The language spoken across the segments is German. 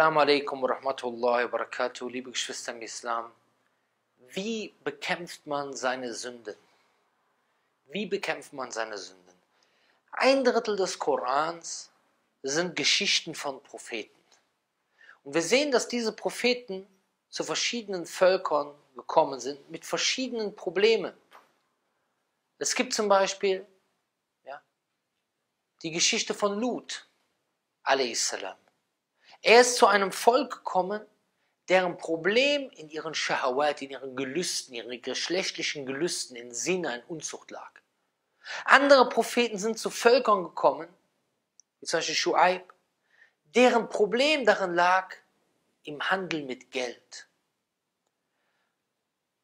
Assalamu alaikum wa rahmatullahi wa barakatuh, liebe Geschwister im Islam. Wie bekämpft man seine Sünden? Wie bekämpft man seine Sünden? 1/3 des Korans sind Geschichten von Propheten. Und wir sehen, dass diese Propheten zu verschiedenen Völkern gekommen sind mit verschiedenen Problemen. Es gibt zum Beispiel die Geschichte von Lut a.s. Er ist zu einem Volk gekommen, deren Problem in ihren Schahawat, in ihren Gelüsten, ihren geschlechtlichen Gelüsten, in Zina, in Unzucht lag. Andere Propheten sind zu Völkern gekommen, wie zum Beispiel Schuaib, deren Problem darin lag, im Handel mit Geld.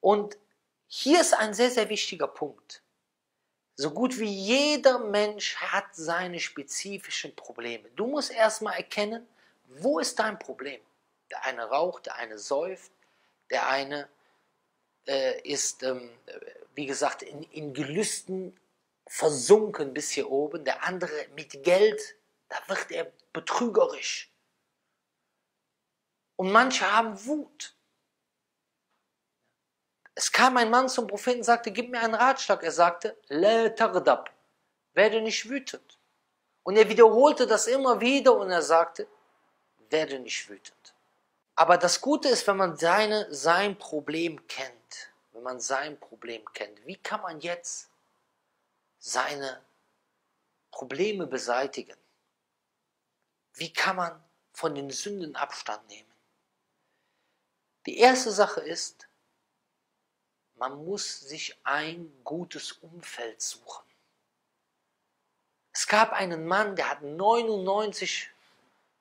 Und hier ist ein sehr, sehr wichtiger Punkt. So gut wie jeder Mensch hat seine spezifischen Probleme. Du musst erstmal erkennen, wo ist dein Problem? Der eine raucht, der eine säuft, der eine ist, wie gesagt, in Gelüsten versunken bis hier oben, der andere mit Geld, da wird er betrügerisch. Und manche haben Wut. Es kam ein Mann zum Propheten und sagte, gib mir einen Ratschlag. Er sagte, La taghdab, werde nicht wütend. Und er wiederholte das immer wieder und er sagte, werde nicht wütend. Aber das Gute ist, wenn man sein Problem kennt, wie kann man jetzt seine Probleme beseitigen? Wie kann man von den Sünden Abstand nehmen? Die erste Sache ist, man muss sich ein gutes Umfeld suchen. Es gab einen Mann, der hat 99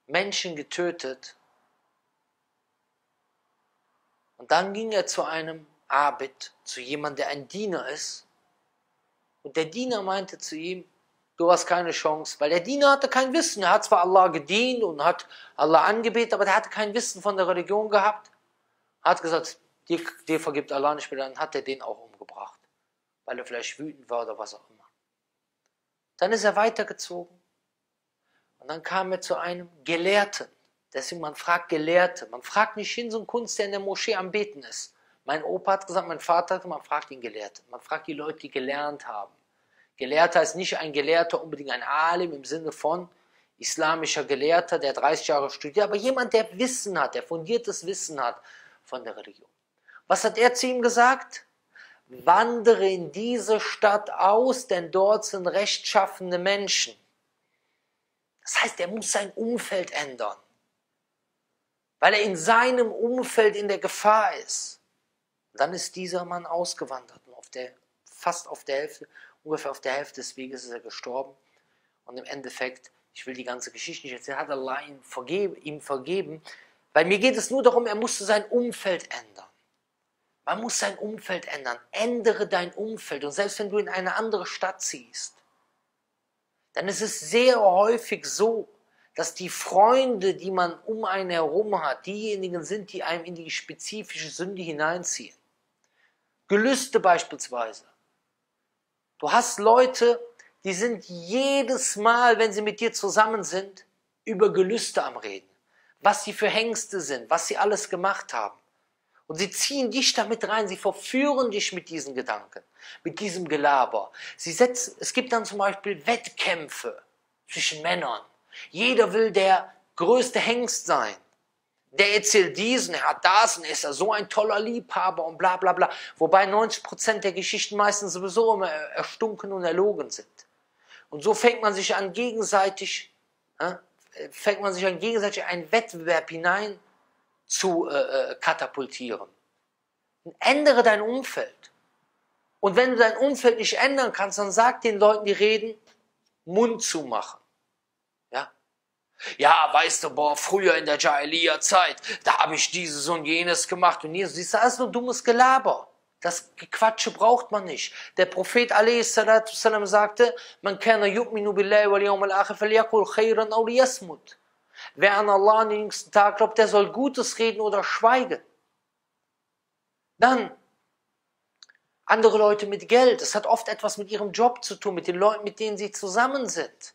Menschen getötet. Und dann ging er zu einem Abid, zu jemandem, der ein Diener ist. Und der Diener meinte zu ihm, du hast keine Chance, weil der Diener hatte kein Wissen. Er hat zwar Allah gedient und hat Allah angebetet, aber der hatte kein Wissen von der Religion gehabt. Er hat gesagt, dir vergibt Allah nicht mehr, dann hat er den auch umgebracht, weil er vielleicht wütend war oder was auch immer. Dann ist er weitergezogen. Und dann kam er zu einem Gelehrten. Deswegen, man fragt Gelehrte. Man fragt nicht hin so einen Kunst, der in der Moschee am Beten ist. Mein Opa hat gesagt, mein Vater hat gesagt, man fragt den Gelehrten. Man fragt die Leute, die gelernt haben. Gelehrter ist nicht ein Gelehrter, unbedingt ein Alim im Sinne von islamischer Gelehrter, der 30 Jahre studiert, aber jemand, der Wissen hat, der fundiertes Wissen hat von der Religion. Was hat er zu ihm gesagt? Wandere in diese Stadt aus, denn dort sind rechtschaffende Menschen. Das heißt, er muss sein Umfeld ändern, weil er in seinem Umfeld in der Gefahr ist. Und dann ist dieser Mann ausgewandert und ungefähr auf der Hälfte des Weges ist er gestorben. Und im Endeffekt, ich will die ganze Geschichte nicht erzählen, hat Allah ihm vergeben, weil mir geht es nur darum, er musste sein Umfeld ändern. Man muss sein Umfeld ändern. Ändere dein Umfeld. Und selbst wenn du in eine andere Stadt ziehst, dann ist es sehr häufig so, dass die Freunde, die man um einen herum hat, diejenigen sind, die einem in die spezifische Sünde hineinziehen. Gelüste beispielsweise. Du hast Leute, die sind jedes Mal, wenn sie mit dir zusammen sind, über Gelüste am Reden. Was sie für Hengste sind, was sie alles gemacht haben. Und sie ziehen dich damit rein, sie verführen dich mit diesen Gedanken, mit diesem Gelaber. Es gibt dann zum Beispiel Wettkämpfe zwischen Männern. Jeder will der größte Hengst sein. Der erzählt diesen, er hat das und er ist ja so ein toller Liebhaber und bla bla bla. Wobei 90% der Geschichten meistens sowieso immer erstunken und erlogen sind. Und so fängt man sich an gegenseitig einen Wettbewerb hinein zu katapultieren. Ändere dein Umfeld. Und wenn du dein Umfeld nicht ändern kannst, dann sag den Leuten, die reden, Mund zu machen. Ja, weißt du, boah, früher in der Jahiliya-Zeit, da habe ich dieses und jenes gemacht und jenes. Siehst du, das ist nur dummes Gelaber. Das Gequatsche braucht man nicht. Der Prophet a.s. sagte, man kana yu'minu billahi wal yawmil akhir falyaqul khayran aw liyasmut. Wer an Allah an den jüngsten Tag glaubt, der soll Gutes reden oder schweigen. Dann andere Leute mit Geld. Das hat oft etwas mit ihrem Job zu tun, mit den Leuten, mit denen sie zusammen sind.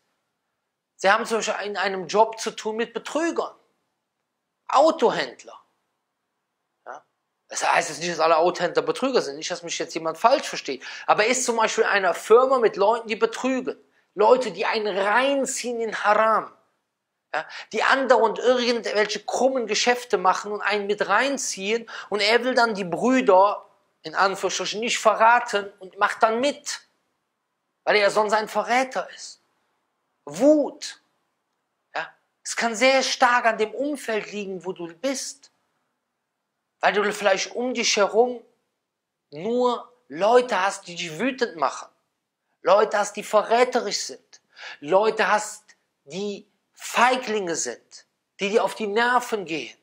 Sie haben zum Beispiel in einem Job zu tun mit Betrügern. Autohändler. Ja? Das heißt jetzt nicht, dass alle Autohändler Betrüger sind, nicht, dass mich jetzt jemand falsch versteht. Aber ist zum Beispiel in einer Firma mit Leuten, die betrügen. Leute, die einen reinziehen in Haram. Ja? Die andauernd irgendwelche krummen Geschäfte machen und einen mit reinziehen. Und er will dann die Brüder, in Anführungsstrichen, nicht verraten und macht dann mit. Weil er sonst ein Verräter ist. Wut. Es kann sehr stark an dem Umfeld liegen, wo du bist. Weil du vielleicht um dich herum nur Leute hast, die dich wütend machen. Leute hast, die verräterisch sind. Leute hast, die Feiglinge sind, die dir auf die Nerven gehen.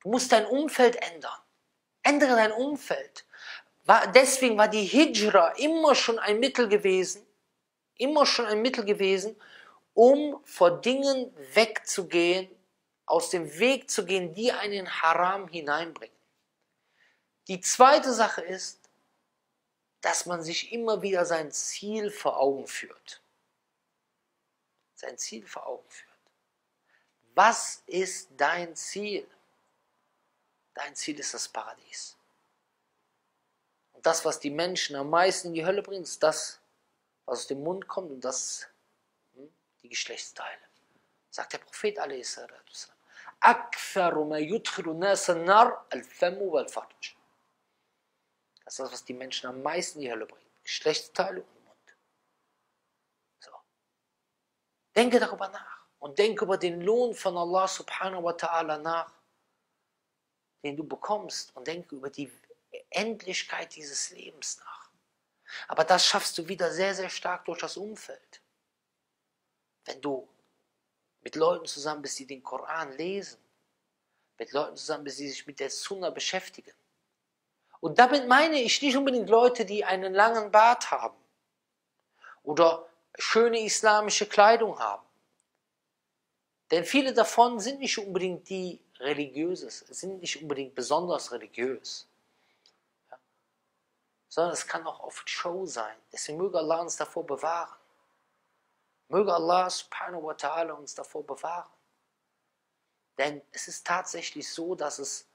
Du musst dein Umfeld ändern. Ändere dein Umfeld. Deswegen war die Hijra immer schon ein Mittel gewesen, um vor Dingen wegzugehen, aus dem Weg zu gehen, die einen in Haram hineinbringen. Die zweite Sache ist, dass man sich immer wieder sein Ziel vor Augen führt. Sein Ziel vor Augen führt. Was ist dein Ziel? Dein Ziel ist das Paradies. Und das, was die Menschen am meisten in die Hölle bringt, ist das, was aus dem Mund kommt und das die Geschlechtsteile. Sagt der Prophet alaihi sallam. Aktharu ma yudkhilu nasa an-nar al-famu wal-farj. Das ist das, was die Menschen am meisten in die Hölle bringt. Geschlechtsteile und Mund. So. Denke darüber nach. Und denke über den Lohn von Allah subhanahu wa ta'ala nach, den du bekommst. Und denke über die Endlichkeit dieses Lebens nach. Aber das schaffst du wieder sehr, sehr stark durch das Umfeld. Wenn du mit Leuten zusammen bist, die den Koran lesen, mit Leuten zusammen bist, die sich mit der Sunna beschäftigen. Und damit meine ich nicht unbedingt Leute, die einen langen Bart haben oder schöne islamische Kleidung haben. Denn viele davon sind nicht unbedingt die Religiöses, sind nicht unbedingt besonders religiös. Ja? Sondern es kann auch oft Show sein. Deswegen möge Allah uns davor bewahren. Möge Allah subhanahu wa ta'ala uns davor bewahren. Denn es ist tatsächlich so, dass es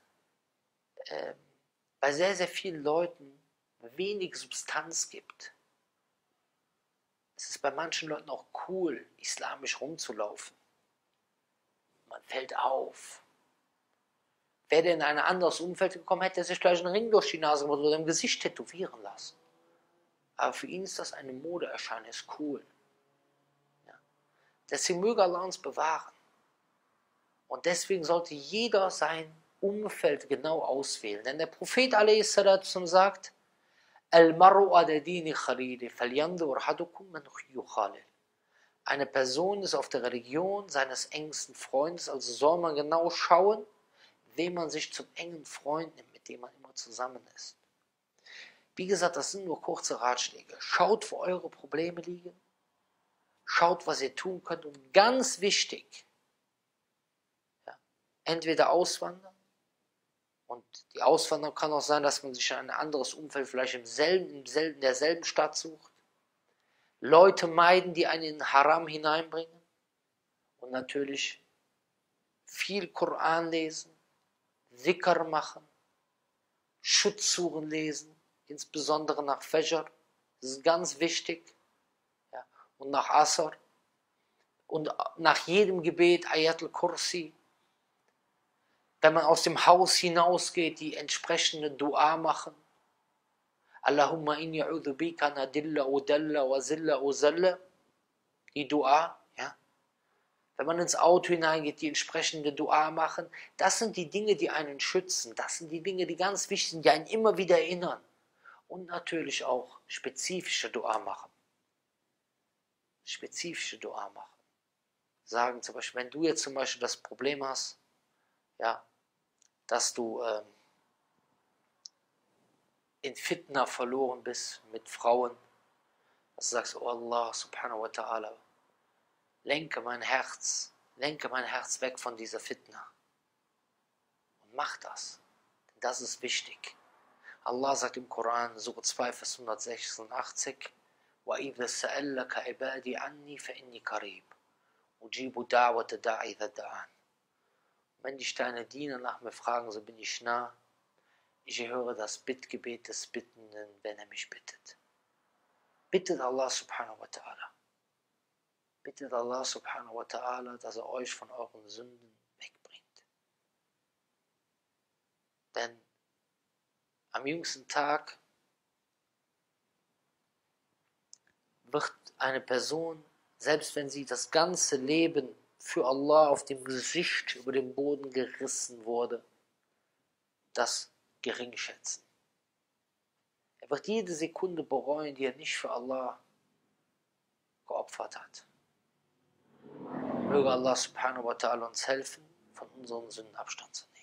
bei sehr, sehr vielen Leuten wenig Substanz gibt. Es ist bei manchen Leuten auch cool, islamisch rumzulaufen. Man fällt auf. Wäre der in ein anderes Umfeld gekommen, hätte er sich gleich einen Ring durch die Nase gemacht oder im Gesicht tätowieren lassen. Aber für ihn ist das eine Modeerscheinung, ist cool. Deswegen möge Allah uns bewahren. Und deswegen sollte jeder sein Umfeld genau auswählen. Denn der Prophet a.s. sagt, eine Person ist auf der Religion seines engsten Freundes, also soll man genau schauen, wem man sich zum engen Freund nimmt, mit dem man immer zusammen ist. Wie gesagt, das sind nur kurze Ratschläge. Schaut, wo eure Probleme liegen. Schaut, was ihr tun könnt. Und ganz wichtig, ja, entweder auswandern. Und die Auswanderung kann auch sein, dass man sich in ein anderes Umfeld vielleicht derselben Stadt sucht. Leute meiden, die einen in den Haram hineinbringen. Und natürlich viel Koran lesen, Dhikr machen, Schutzsuren lesen, insbesondere nach Fajr. Das ist ganz wichtig. Und nach Asr und nach jedem Gebet Ayat al-Kursi, wenn man aus dem Haus hinausgeht, die entsprechende Dua machen. Allahumma inni a'udhu bika nadilla wa dalla wa zilla wa zalla, die Dua, ja. Wenn man ins Auto hineingeht, die entsprechende Dua machen. Das sind die Dinge, die einen schützen. Das sind die Dinge, die ganz wichtig sind, die einen immer wieder erinnern. Und natürlich auch spezifische Dua machen. Spezifische Dua machen. Sagen zum Beispiel, wenn du jetzt zum Beispiel das Problem hast, ja, dass du in Fitna verloren bist mit Frauen, dass du sagst, oh Allah subhanahu wa ta'ala, lenke mein Herz weg von dieser Fitna. Und mach das. Denn das ist wichtig. Allah sagt im Koran, Sura 2, Vers 186, وَإِذَا سَأَلَّكَ عِبَادِي عَنِّي فَإِنِّي قَرِيبٌ أُجِيبُ دَعْوَةَ الدَّاعِ إِذَا دَعَانِ. Wenn die Steine dienen, nach mir fragen, so bin ich nah. Ich höre das Bittgebet des Bittenden, wenn er mich bittet. Bittet Allah subhanahu wa ta'ala. Bittet Allah subhanahu wa ta'ala, dass er euch von euren Sünden wegbringt. Denn am jüngsten Tag wird eine Person, selbst wenn sie das ganze Leben für Allah auf dem Gesicht über den Boden gerissen wurde, das gering schätzen. Er wird jede Sekunde bereuen, die er nicht für Allah geopfert hat. Möge Allah subhanahu wa ta'ala uns helfen, von unseren Sünden Abstand zu nehmen.